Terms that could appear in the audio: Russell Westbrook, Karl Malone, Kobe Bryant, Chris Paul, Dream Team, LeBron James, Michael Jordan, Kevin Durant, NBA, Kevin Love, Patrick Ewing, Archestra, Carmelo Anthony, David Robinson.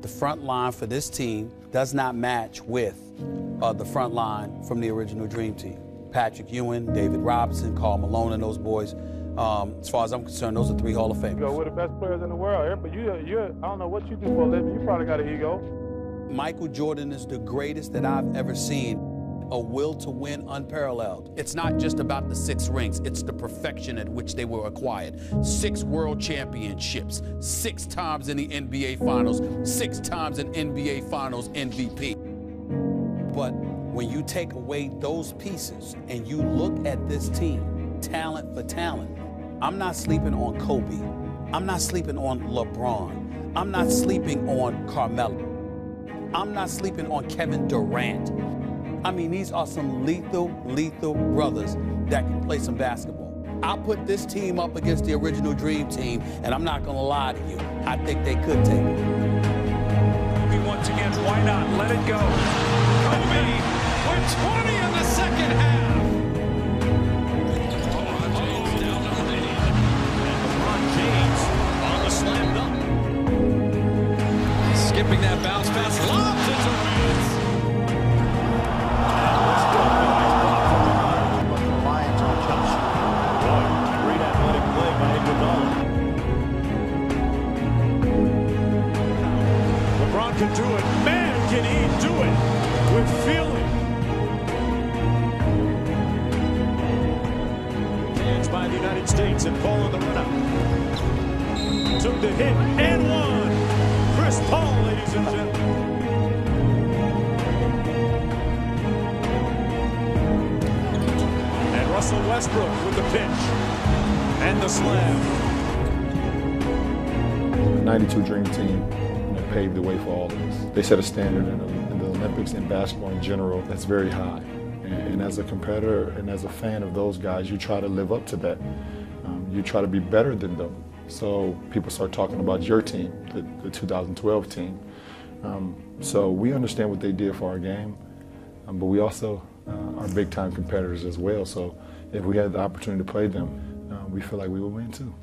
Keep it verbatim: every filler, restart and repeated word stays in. The front line for this team does not match with uh, the front line from the original Dream Team. Patrick Ewing, David Robinson, Karl Malone, and those boys. Um, as far as I'm concerned, those are three Hall of Famers. You know, we're the best players in the world. But you, you, I don't know what you do for a living. You probably got an ego. Michael Jordan is the greatest that I've ever seen. A will to win unparalleled. It's not just about the six rings, it's the perfection at which they were acquired. Six world championships, six times in the N B A Finals, six times an N B A Finals M V P. But when you take away those pieces and you look at this team, talent for talent, I'm not sleeping on Kobe. I'm not sleeping on LeBron. I'm not sleeping on Carmelo. I'm not sleeping on Kevin Durant. I mean, these are some lethal, lethal brothers that can play some basketball. I put this team up against the original Dream Team, and I'm not going to lie to you, I think they could take it. Kobe once again, why not? Let it go. Kobe with twenty in the second half. LeBron James oh. down to three. And LeBron James on the slam dunk. Skipping that bounce pass. Love it. Can do it. Man, can he do it with feeling. Hands by the United States and Paul in the run-up. Took the hit and won. Chris Paul, ladies and gentlemen. And Russell Westbrook with the pitch and the slam. ninety-two Dream Team paved the way for all of us. They set a standard in, in the Olympics and basketball in general that's very high. And, and as a competitor and as a fan of those guys, you try to live up to that. Um, you try to be better than them. So people start talking about your team, the, the two thousand twelve team. Um, so we understand what they did for our game, um, but we also uh, are big-time competitors as well. So if we had the opportunity to play them, uh, we feel like we would win too.